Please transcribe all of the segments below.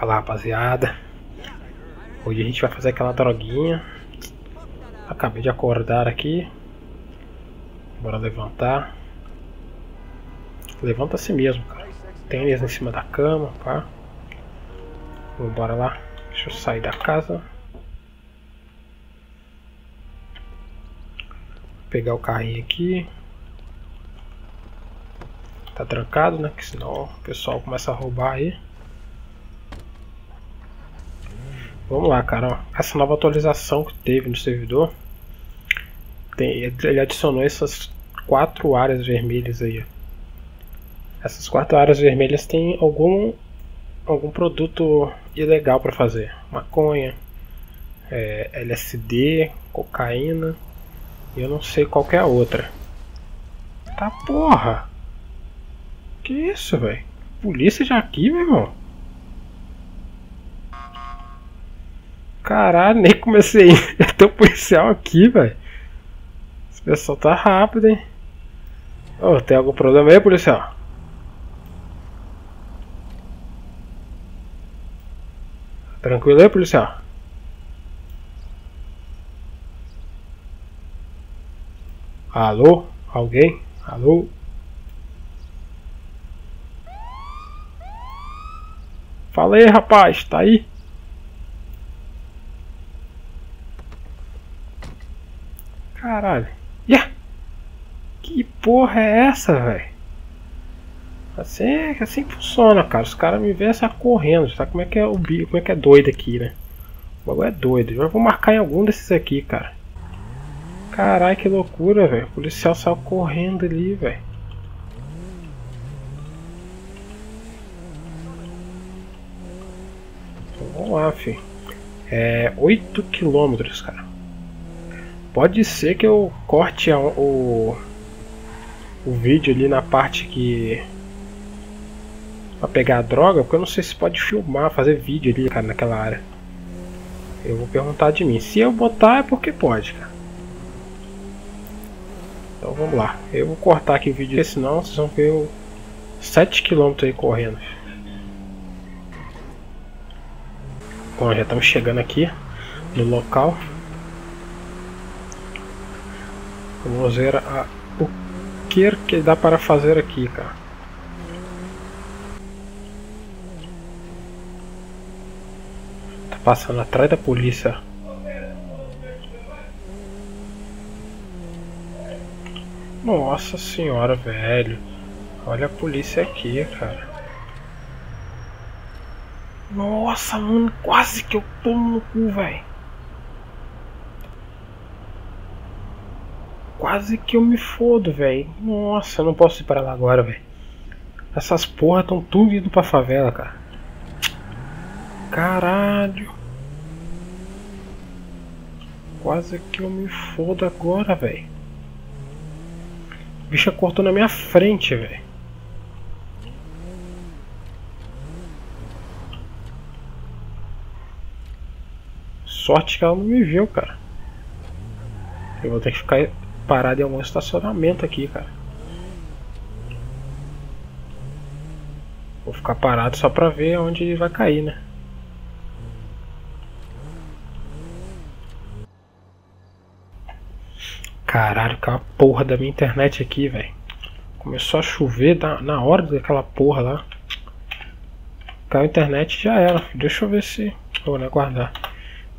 Fala rapaziada, hoje a gente vai fazer aquela droguinha. Acabei de acordar aqui. Bora levantar. Levanta assim mesmo, cara. Tênis em cima da cama, pá. Bora lá. Deixa eu sair da casa. Pegar o carrinho aqui. Tá trancado, né? Que senão o pessoal começa a roubar aí. Vamos lá, cara. Essa nova atualização que teve no servidor, ele adicionou essas 4 áreas vermelhas aí. Essas 4 áreas vermelhas tem algum produto ilegal para fazer. Maconha, LSD, cocaína. Eu não sei qual que é a outra. Tá porra! Que isso, velho? Polícia já aqui, meu irmão? Caralho, nem comecei. Tem um policial aqui, velho. Esse pessoal tá rápido, hein? Oh, tem algum problema aí, policial? Tranquilo aí, policial? Alô? Alguém? Alô? Fala aí, rapaz, tá aí? Caralho. Que porra é essa, velho? Assim que funciona, cara. Os caras me veem correndo, sabe como é que é o bico, como é que é doido aqui, né? O bagulho é doido. Eu vou marcar em algum desses aqui, cara. Caralho, que loucura, velho. O policial saiu correndo ali, velho. Então, vamos lá, filho. É 8 quilômetros, cara. Pode ser que eu corte o vídeo ali na parte que... pra pegar a droga, porque eu não sei se pode filmar, fazer vídeo ali, cara, naquela área. Eu vou perguntar de mim. Se eu botar é porque pode, cara. Então vamos lá, eu vou cortar aqui o vídeo, porque senão vocês vão ver eu 7 km aí correndo. Bom, já estamos chegando aqui no local. Vamos ver o que dá para fazer aqui, cara. Tá passando atrás da polícia. Nossa senhora, velho. Olha a polícia aqui, cara. Nossa, mano. Quase que eu tomo no cu, velho. Quase que eu me fodo, velho. Nossa, eu não posso ir para lá agora, velho. Essas porra estão tudo indo pra favela, cara. Caralho. Quase que eu me fodo agora, velho. A bicha cortou na minha frente, velho. Sorte que ela não me viu, cara. Eu vou ter que ficar parado em algum estacionamento aqui, cara. Vou ficar parado só pra ver onde ele vai cair, né? Caralho, aquela porra da minha internet aqui, velho. Começou a chover na hora daquela porra lá. Caiu a internet, já era. Deixa eu ver se... vou aguardar.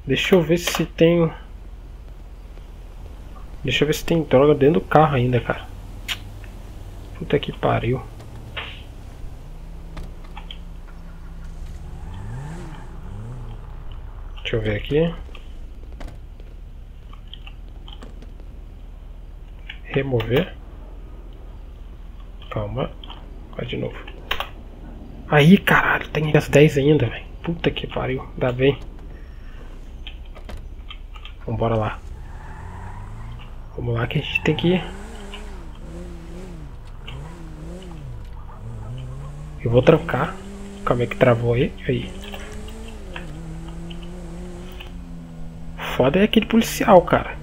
Deixa eu ver se tem... deixa eu ver se tem droga dentro do carro ainda, cara. Puta que pariu. Deixa eu ver aqui. Remover. Calma. Vai de novo. Aí, caralho. Tem as 10 ainda, velho. Puta que pariu. Dá bem. Vambora lá. Vamos lá que a gente tem que ir. Eu vou trancar. Calma aí que travou aí. Aí. Foda é aquele policial, cara.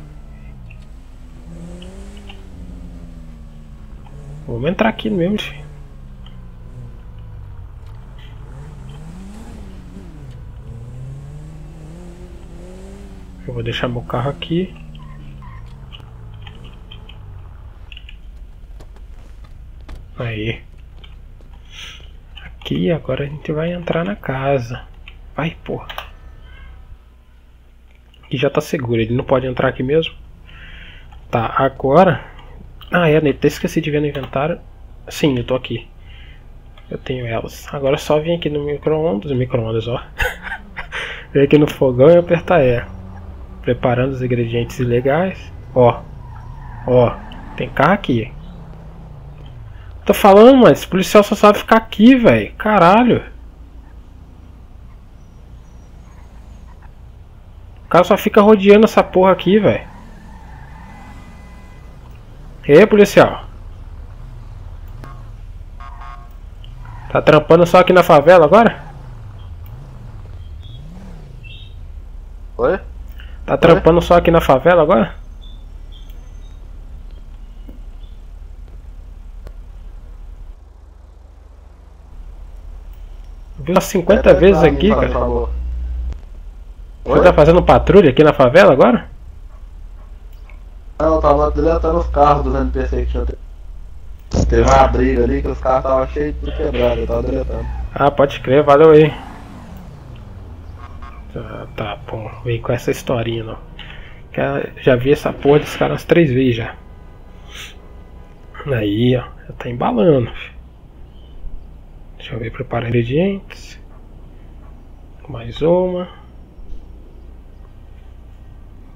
Vamos entrar aqui mesmo, filho. Eu vou deixar meu carro aqui. Aí. Aqui, agora a gente vai entrar na casa. Vai, porra. Aqui já tá seguro, ele não pode entrar aqui mesmo. Tá, agora... Ah, é, até esqueci de ver no inventário. Sim, eu tô aqui. Eu tenho elas. Agora é só vir aqui no micro-ondas, ó. Vem aqui no fogão e apertar E. Preparando os ingredientes ilegais. Ó. Ó. Tem carro aqui. Tô falando, mas o policial só sabe ficar aqui, velho. Caralho. O cara só fica rodeando essa porra aqui, velho. E aí, policial? Tá trampando só aqui na favela agora? Oi? Tá trampando só aqui na favela agora? Viu 50 vezes aqui, cara? Você tá fazendo patrulha aqui na favela agora? Não, eu tava deletando os carros dos NPC que tinha. Teve uma briga ali que os carros estavam cheios de quebrado, eu tava deletando. Ah, pode crer, valeu aí. Tá, pô, vem com essa historinha não. Já vi essa porra desse cara umas 3 vezes já. Aí, ó, já tá embalando. Deixa eu ver, preparar ingredientes. Mais uma.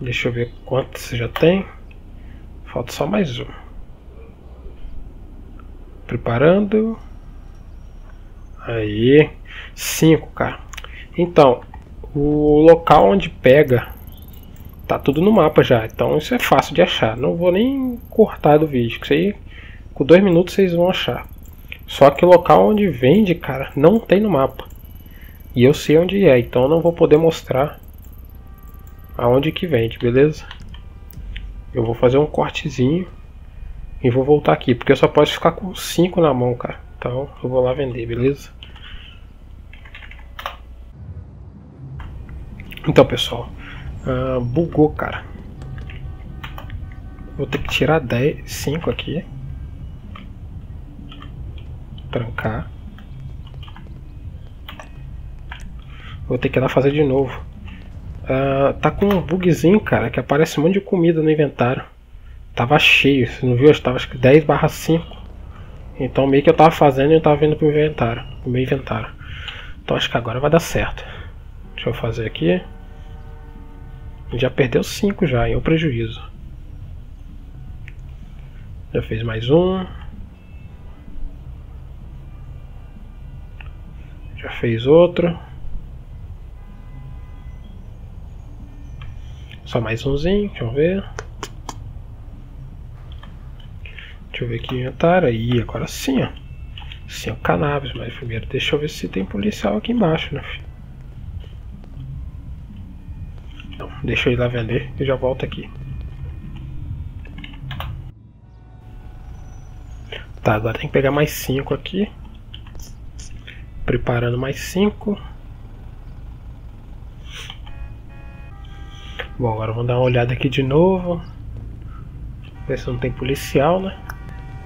Deixa eu ver quantas já tem. Falta só mais uma. Preparando. Aí. 5, cara. Então, o local onde pega tá tudo no mapa já, então isso é fácil de achar. Não vou nem cortar do vídeo, que isso aí, com 2 minutos vocês vão achar. Só que o local onde vende, cara, não tem no mapa. E eu sei onde é, então eu não vou poder mostrar aonde que vende, beleza? Eu vou fazer um cortezinho e vou voltar aqui, porque eu só posso ficar com 5 na mão, cara. Então eu vou lá vender, beleza? Então, pessoal, bugou, cara. Vou ter que tirar 5 aqui. Trancar. Vou ter que ir lá fazer de novo. Tá com um bugzinho, cara, que aparece um monte de comida no inventário. Tava cheio, você não viu? Eu tava, acho que 10/5. Então meio que eu tava fazendo e eu tava vendo pro inventário, pro meu inventário. Então acho que agora vai dar certo. Deixa eu fazer aqui. Já perdeu 5 já, é um prejuízo. Já fez mais um. Já fez outro. Só mais umzinho, deixa eu ver. Deixa eu ver aqui o inventário. Aí, agora sim, ó. 5 cannabis, mas primeiro deixa eu ver se tem policial aqui embaixo, né, filho? Deixa eu ir lá vender e já volto aqui. Tá, agora tem que pegar mais 5 aqui. Preparando mais 5. Bom, agora vamos dar uma olhada aqui de novo. Ver se não tem policial, né?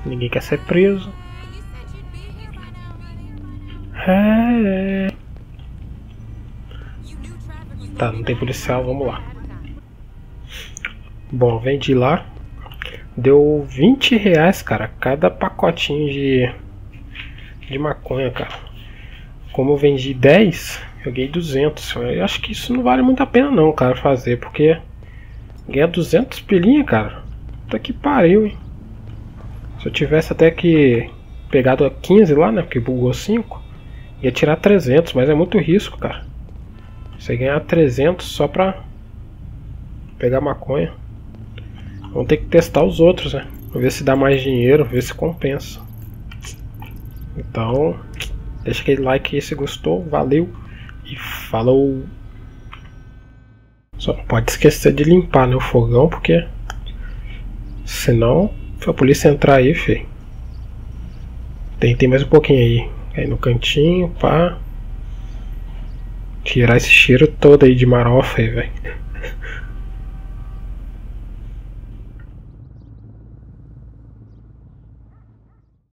Ninguém quer ser preso. É. Tá, não tem policial, vamos lá. Bom, vendi lá. Deu 20 reais, cara, cada pacotinho de maconha, cara. Como eu vendi 10, eu ganhei 200. Eu acho que isso não vale muito a pena não, cara, fazer. Porque ganhar 200 pilinha, cara, puta que pariu, hein. Se eu tivesse até que pegado a 15 lá, né, porque bugou 5, ia tirar 300, mas é muito risco, cara. Você ganhar 300 só pra pegar maconha. Vamos ter que testar os outros, né? Pra ver se dá mais dinheiro, ver se compensa. Então, deixa aquele like aí se gostou. Valeu e falou! Só não pode esquecer de limpar, né, o fogão, porque senão, se a polícia entrar aí, filho. Tem mais um pouquinho aí. Aí no cantinho, pá. Tirar esse cheiro todo aí de marofa aí, velho.